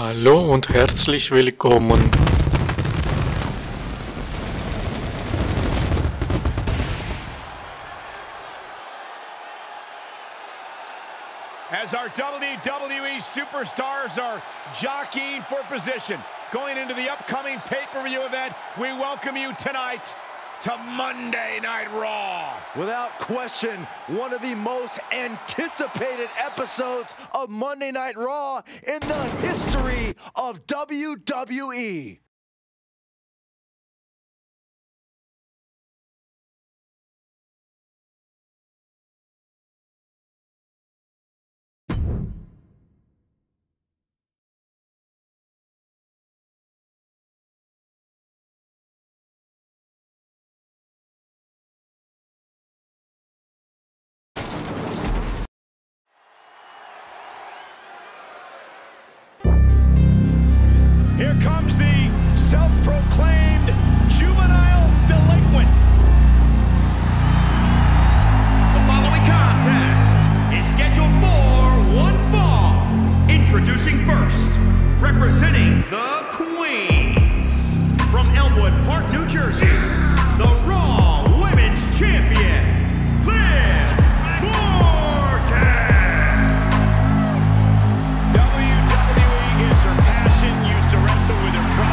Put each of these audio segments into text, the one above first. Hallo und herzlich willkommen. As our WWE superstars are jockeying for position, going into the upcoming pay-per-view event, we welcome you tonight to Monday Night Raw. Without question, one of the most anticipated episodes of Monday Night Raw in the history of WWE. Here comes the self-proclaimed juvenile delinquent. The following contest is scheduled for one fall. Introducing first, representing the Queens, from Elmwood Park, New Jersey, the Raw Women's Champion, Liv Morgan. WWE is her passion. With her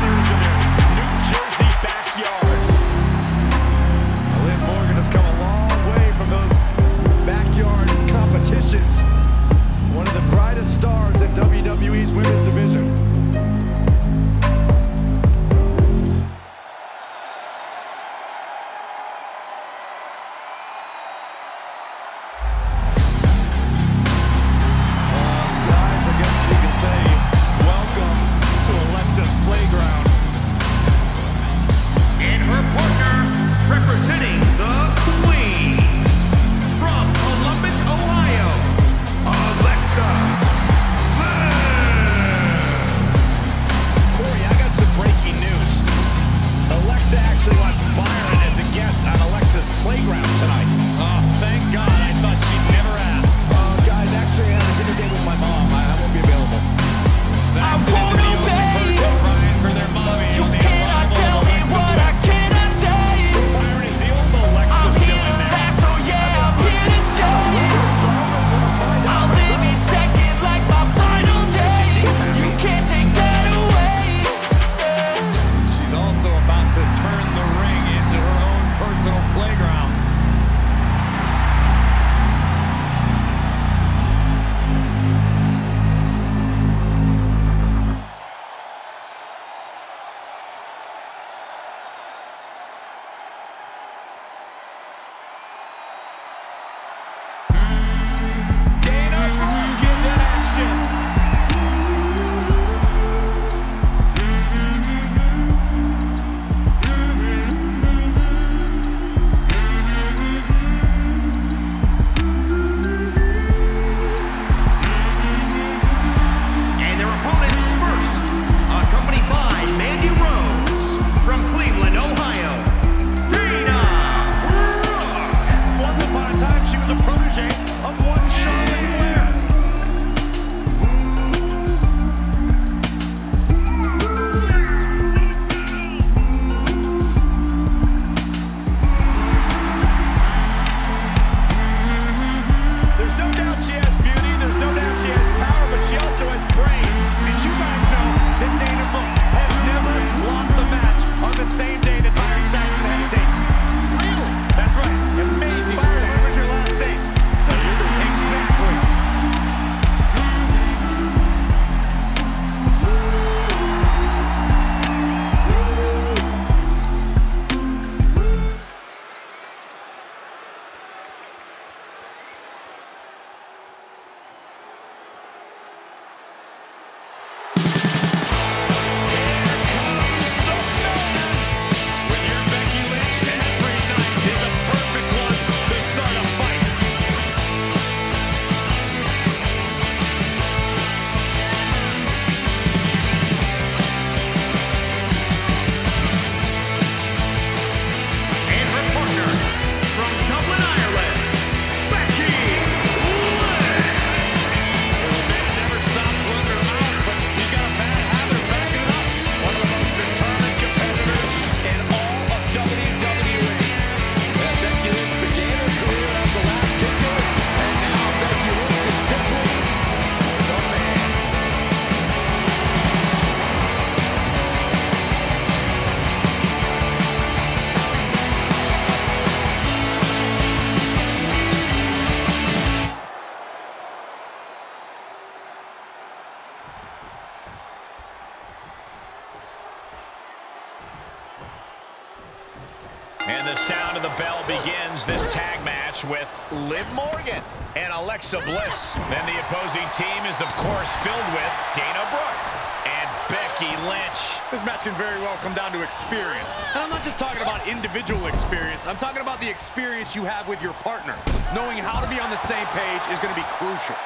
And the sound of the bell begins this tag match with Liv Morgan and Alexa Bliss. Then the opposing team is, of course, filled with Dana Brooke and Becky Lynch. This match can very well come down to experience. And I'm not just talking about individual experience. I'm talking about the experience you have with your partner. Knowing how to be on the same page is going to be crucial.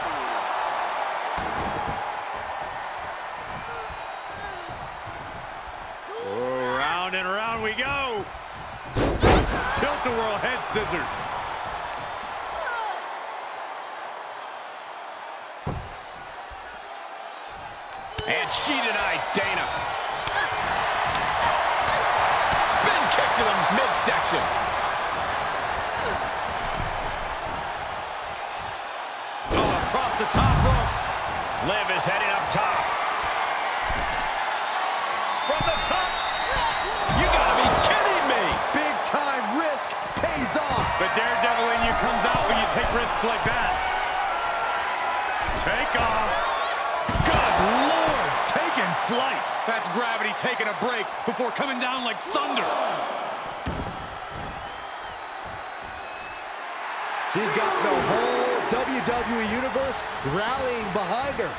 Oh, round and round we go. Tilt-a-whirl head scissors. And she denies Dana. Spin kick to the midsection. Oh, across the top rope. Liv is heading up top. From the top. You gotta be kidding me. Big time risk pays off. The daredevil in you comes out when you take risks like that. Take off. Good Lord, taking flight. That's gravity taking a break before coming down like thunder. She's got the whole WWE Universe rallying behind her.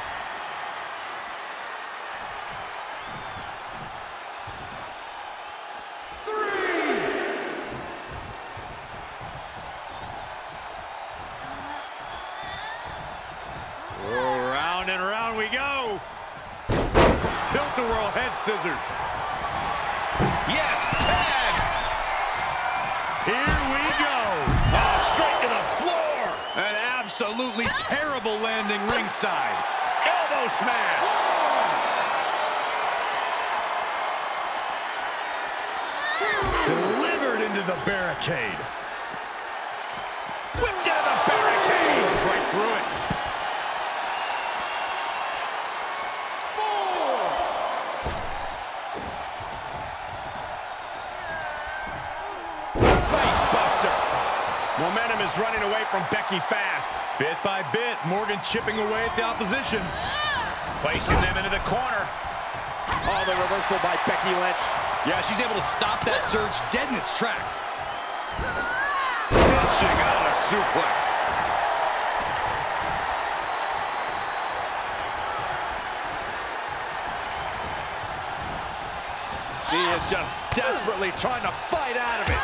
Tilt-a-whirl head scissors. Yes, tag! Here we go. Oh, straight to the floor. An absolutely terrible landing ringside. Elbow smash. Whoa. Delivered into the barricade. Whipped out of the barricade. Goes right through it. Momentum is running away from Becky fast. Bit by bit, Morgan chipping away at the opposition. Placing them into the corner. Oh, the reversal by Becky Lynch. Yeah, she's able to stop that surge dead in its tracks. Dishing out a suplex. She is just desperately trying to fight out of it.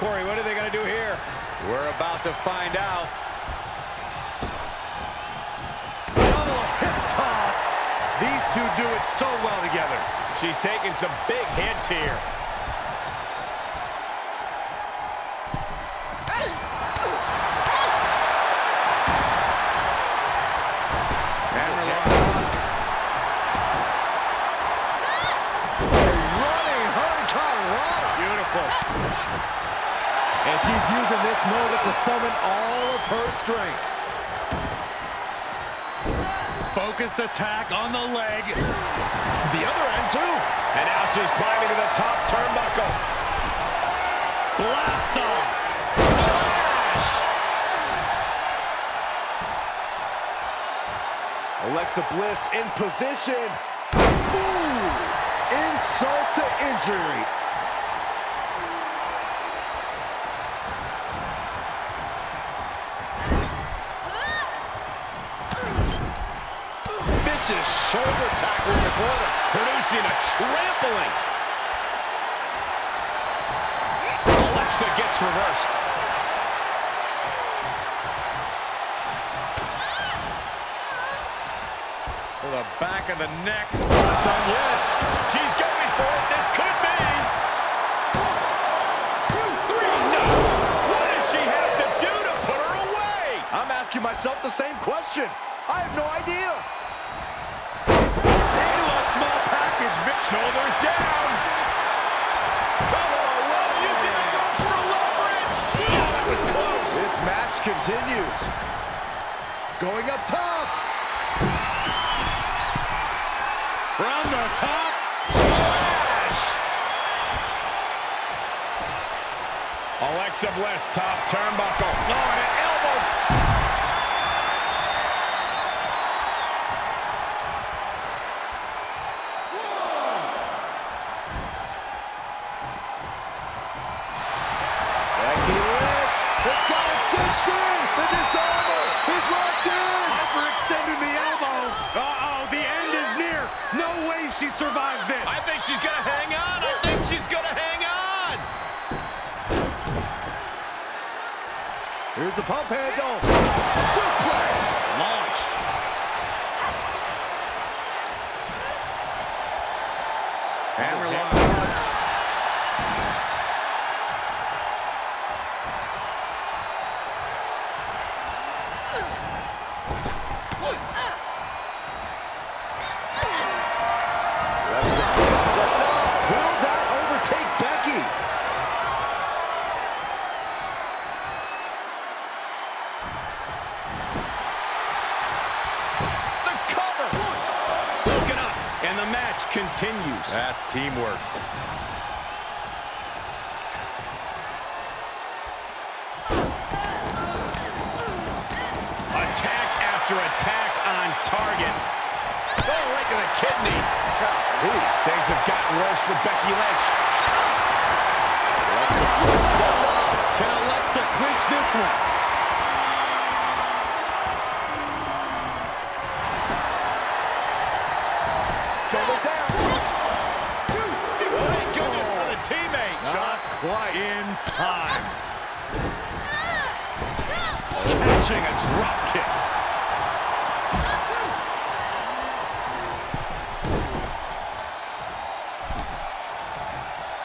Corey, what are they going to do here? We're about to find out. Double hip toss. These two do it so well together. She's taking some big hits here. And she's using this moment to summon all of her strength. Focused attack on the leg. The other end, too. And now she's climbing to the top turnbuckle. Blast off. Flash. Alexa Bliss in position. Ooh. Insult to injury. Shoulder tackle in the corner, producing a trampling. Alexa gets reversed. To the back of the neck. Not done yet. She's going for it. This could be. 1, 2, 3. No. What does she have to do to put her away? I'm asking myself the same question. I have no idea. Shoulders down. Come on, Will. You did it for a low. continues. Going up top. From the top. Splash. Alexa Bliss, top turnbuckle. No, and an elbow. Becky Lynch has got it cinched in. The disarmor is locked in. Hyperextended the elbow. Uh-oh, the end is near. No way she survives this. I think she's going to hang on. I think she's going to hang on. Here's the pump handle. Suplex. Launched. Hammer lock. Continues. That's teamwork. Attack after attack on target. Oh, right to the kidneys. Ooh, things have gotten worse for Becky Lynch. Alexa Bliss. Can Alexa clinch this one? Double down. In time. Catching a drop kick.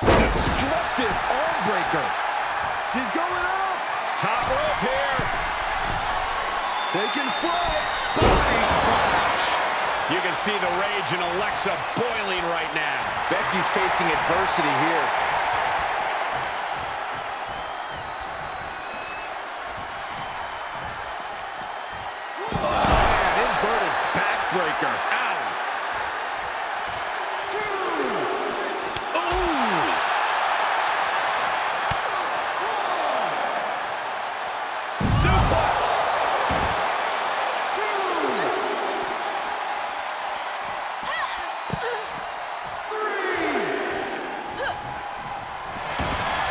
Destructive arm breaker. She's going up. Top rope here. Taking flight. Body splash. You can see the rage in Alexa boiling right now. Becky's facing adversity here. Breaker. Ow. Two. Ooh. Suplex. Two. Three.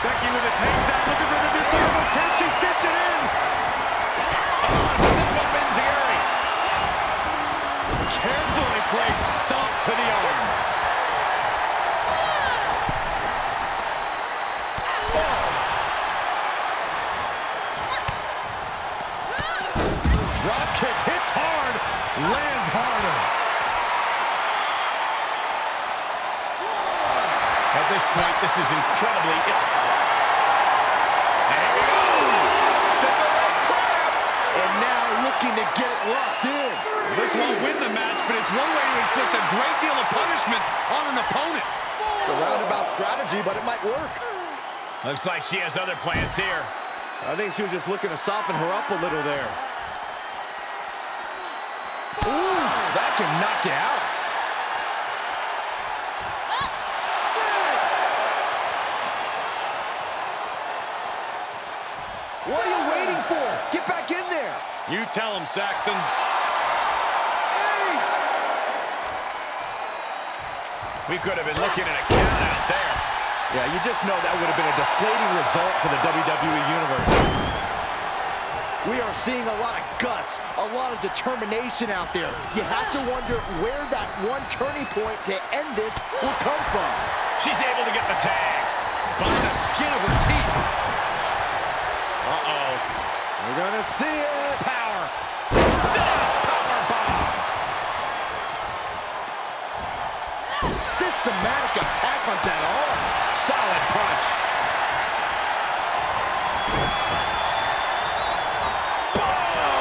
Becky with a takedown, looking for the disarmor. Can she sit it in? Carefully placed stomp to the arm. Drop kick hits hard, lands harder. At this point, this is incredibly ill. And now looking to get it locked in. This won't win the match, but it's one way to inflict a great deal of punishment on an opponent. It's a roundabout strategy, but it might work. Looks like she has other plans here. I think she was just looking to soften her up a little there. Ooh, that can knock you out. Six. What are you waiting for? Get back in there. You tell him, Saxton. We could have been looking at a count out there. Yeah, you just know that would have been a deflating result for the WWE Universe. We are seeing a lot of guts, a lot of determination out there. You have to wonder where that one turning point to end this will come from. She's able to get the tag by the skin of her teeth. Uh-oh. We're going to see it. Power. Power bomb. Systematic attack on that arm. Solid punch. Boom!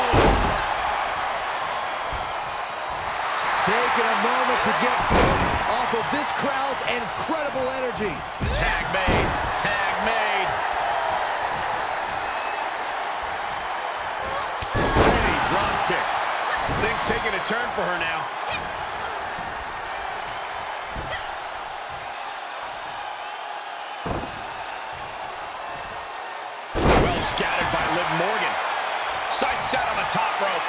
Taking a moment to get pumped off of this crowd's incredible energy. Tag made. Tag made. for her now. Well scattered by Liv Morgan. Side set on the top rope.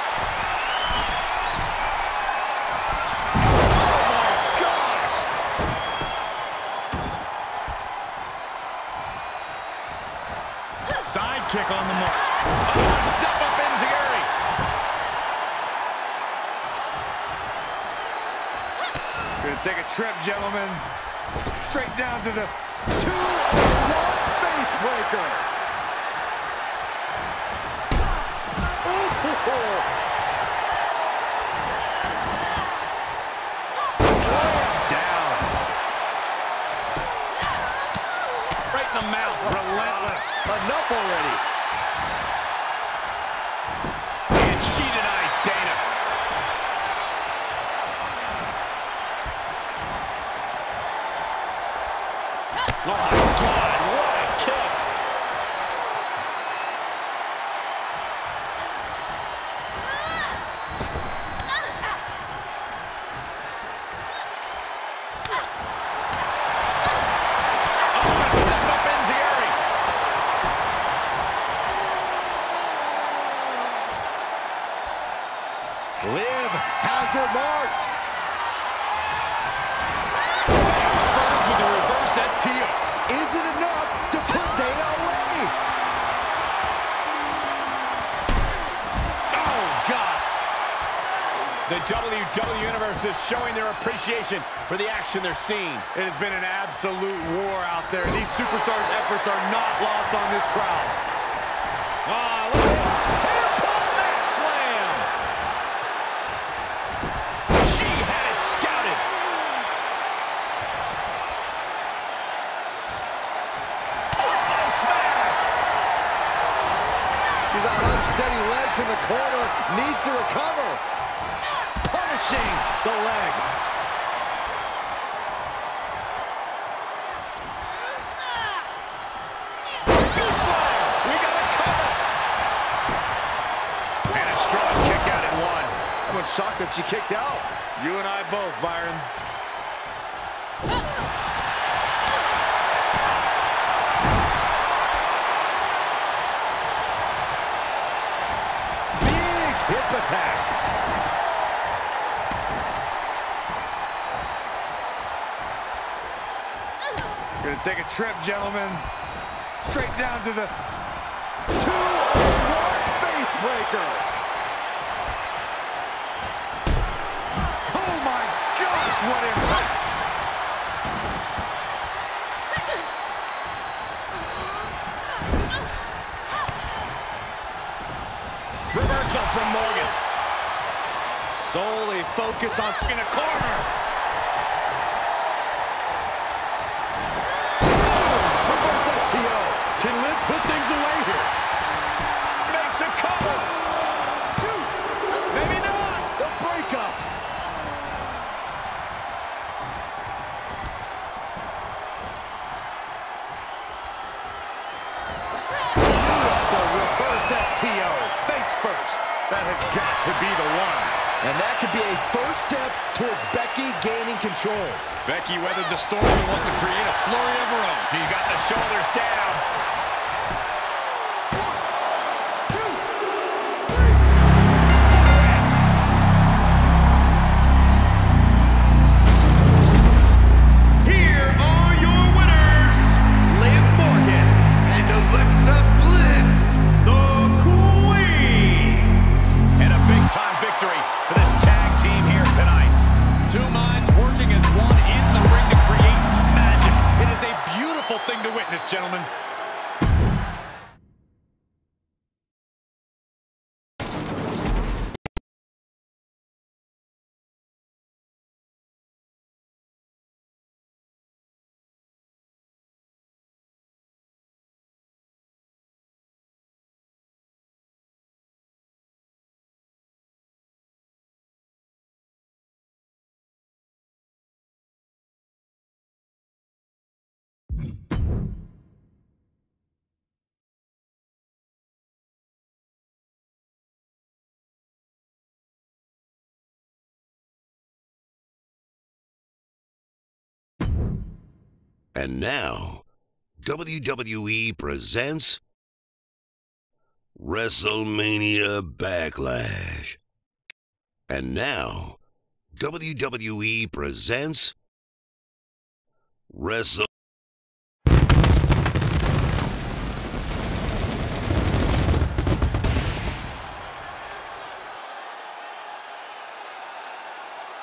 Oh my gosh! Side kick on the mark. Oh, step up in the air. Gonna take a trip, gentlemen. Straight down to the 2-1 face breaker. Slam down. Right in the mouth. Relentless. Enough already. And she denies Dana. Oh, my God, what a kick. Oh, a step up in the area. Liv has her marked. Is it enough to put Dana away? Oh, God. The WWE Universe is showing their appreciation for the action they're seeing. It has been an absolute war out there. These superstars' efforts are not lost on this crowd. Look at this. Hit upon that slam. She had it scouted. She's on unsteady legs in the corner, needs to recover. Punishing the leg. Scoop slam. We got a cover. And a strong kick out at one. I was shocked that she kicked out. You and I both, Byron. Attack. Gonna take a trip, gentlemen. Straight down to the 2-1 face breaker. Oh my gosh, what impact! Reversal from Morgan. Solely focused on in a corner. Reverse STO. Can Liv put things away here? Makes a cover. Two. Maybe not. The breakup. The reverse STO. First. That has got to be the one. And that could be a first step towards Becky gaining control. Becky weathered the storm and wants to create a flurry of her own. She got the shoulders down. 1, 2, 3. Here are your winners, Liv Morgan and Alexa Bliss, the Cool. Time victory for this tag team here tonight. Two minds working as one in the ring to create magic. It is a beautiful thing to witness, gentlemen. And now, WWE presents WrestleMania Backlash. And now, WWE presents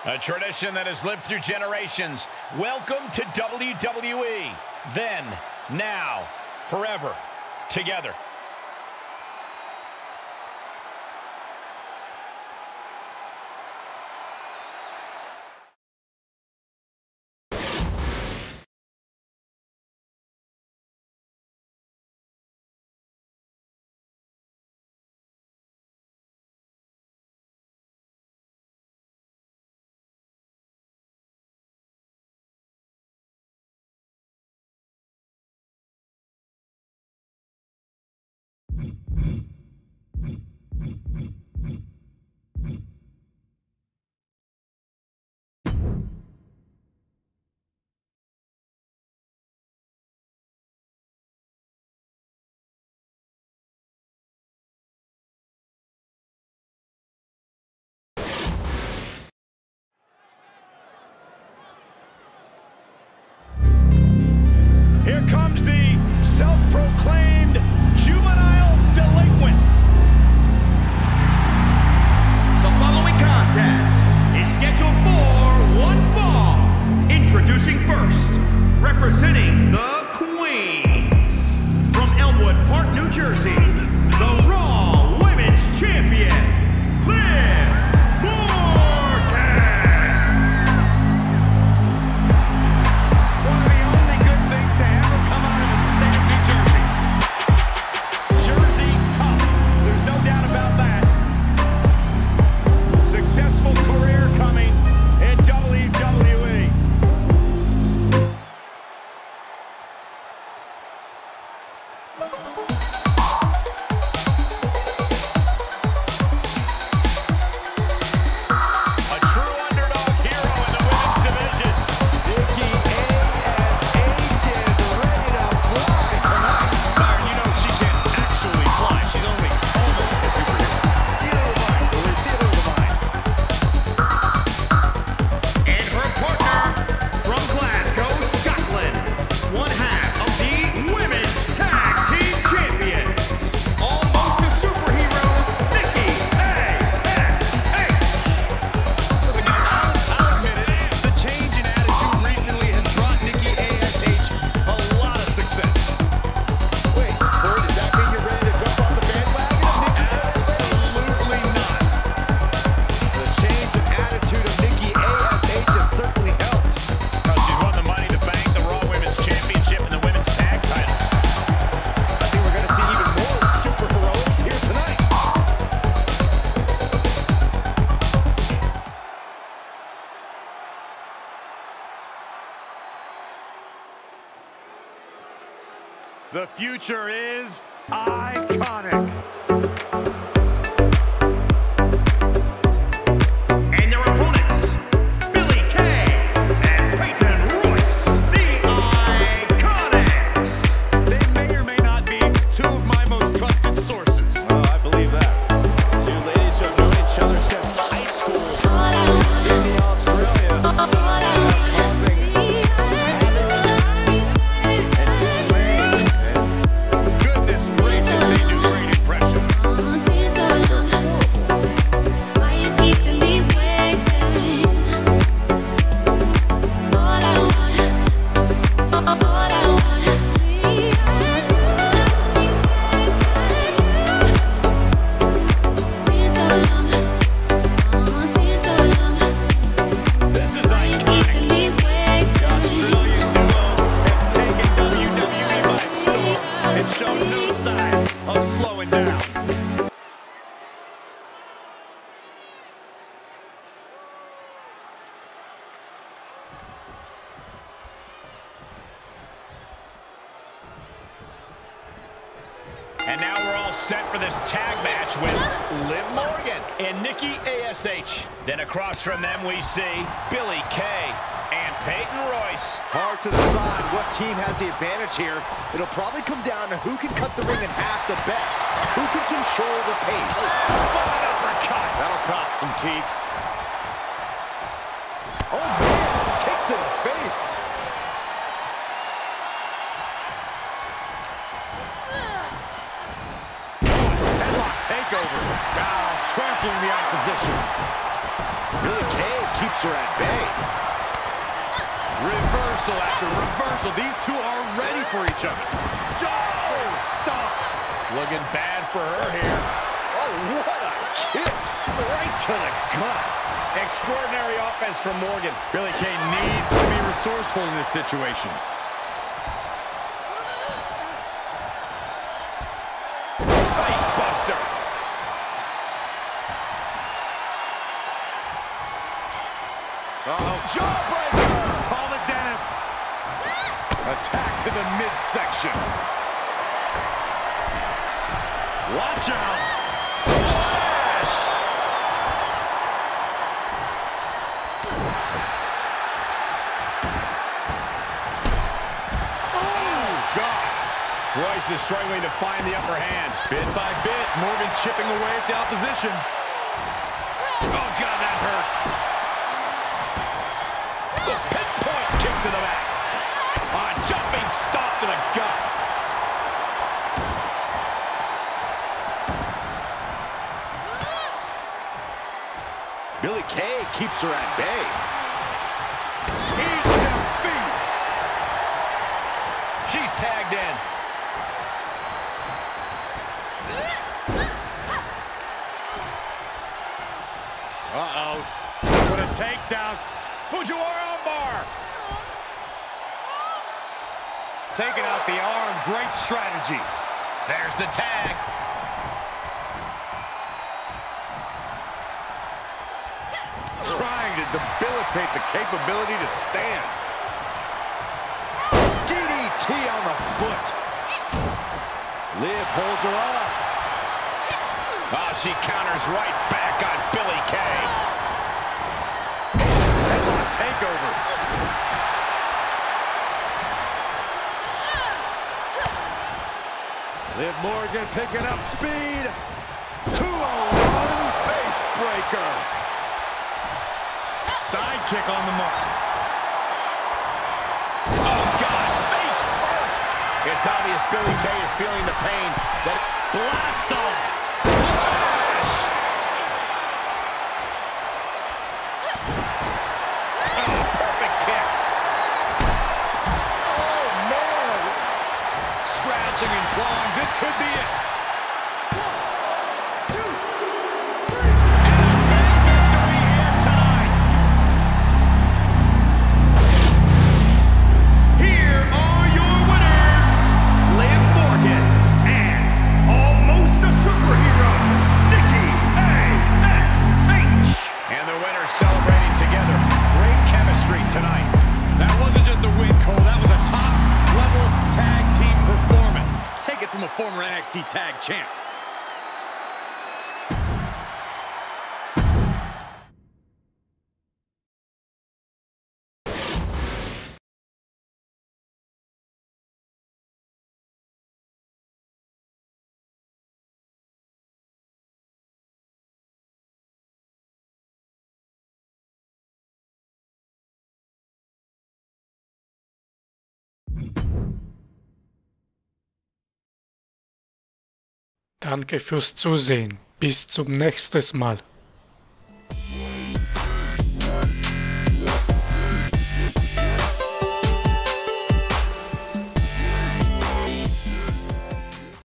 a tradition that has lived through generations. Welcome to WWE. Then, now, forever, together. Here comes the self-proclaimed juvenile delinquent. The following contest is scheduled for one fall. Introducing first, representing the Queens, from Elmwood Park, New Jersey, the Raw Women's Champion, Liv Morgan. The future is iconic. And now we're all set for this tag match with Liv Morgan and Nikki ASH. Then across from them we see Billie Kay and Peyton Royce. Hard to decide what team has the advantage here. It'll probably come down to who can cut the ring in half the best, who can control the pace. What an uppercut! That'll cost some teeth. Oh man, kick to the face. Headlock takeover. Now trampling the opposition. Billie Kay keeps her at bay. Reversal after reversal. These two are ready for each other. Oh, stop. Looking bad for her here. Oh, what a kick. Right to the gut. Extraordinary offense from Morgan. Billie Kay needs to be resourceful in this situation. Face buster. Uh-oh. Jawbreaker. Attack to the midsection. Watch out. Flash. Oh, God. Royce is struggling to find the upper hand. Bit by bit, Morgan chipping away at the opposition. Oh, God, that hurt. The pinpoint kick to the back. Jumping stop to the gut. Billie Kay keeps her at bay. Eat the feet. She's tagged in. Uh-oh. What a takedown. Fujiwara armbar. Taking out the arm, great strategy. There's the tag. Trying to debilitate the capability to stand. DDT on the foot. Liv holds her off. Oh, she counters right back on Billie Kay. That's a takeover. Liv Morgan picking up speed. 2-0-1 face breaker. Sidekick on the mark. Oh, God. Face first. It's obvious Billie Kay is feeling the pain. That blast off. Flash. Oh, perfect kick. Oh, man. Scratching and clawing. This could be it. 1, 2, 3. And a big victory here tonight. Here are your winners, Liv Morgan and almost a superhero, Nikki ASH. And the winners celebrating together. Great chemistry tonight. That wasn't just a win, Cole. That was a top-level tag team performance. Take it from a former NXT Tag Champ. Danke fürs Zusehen. Bis zum nächsten Mal.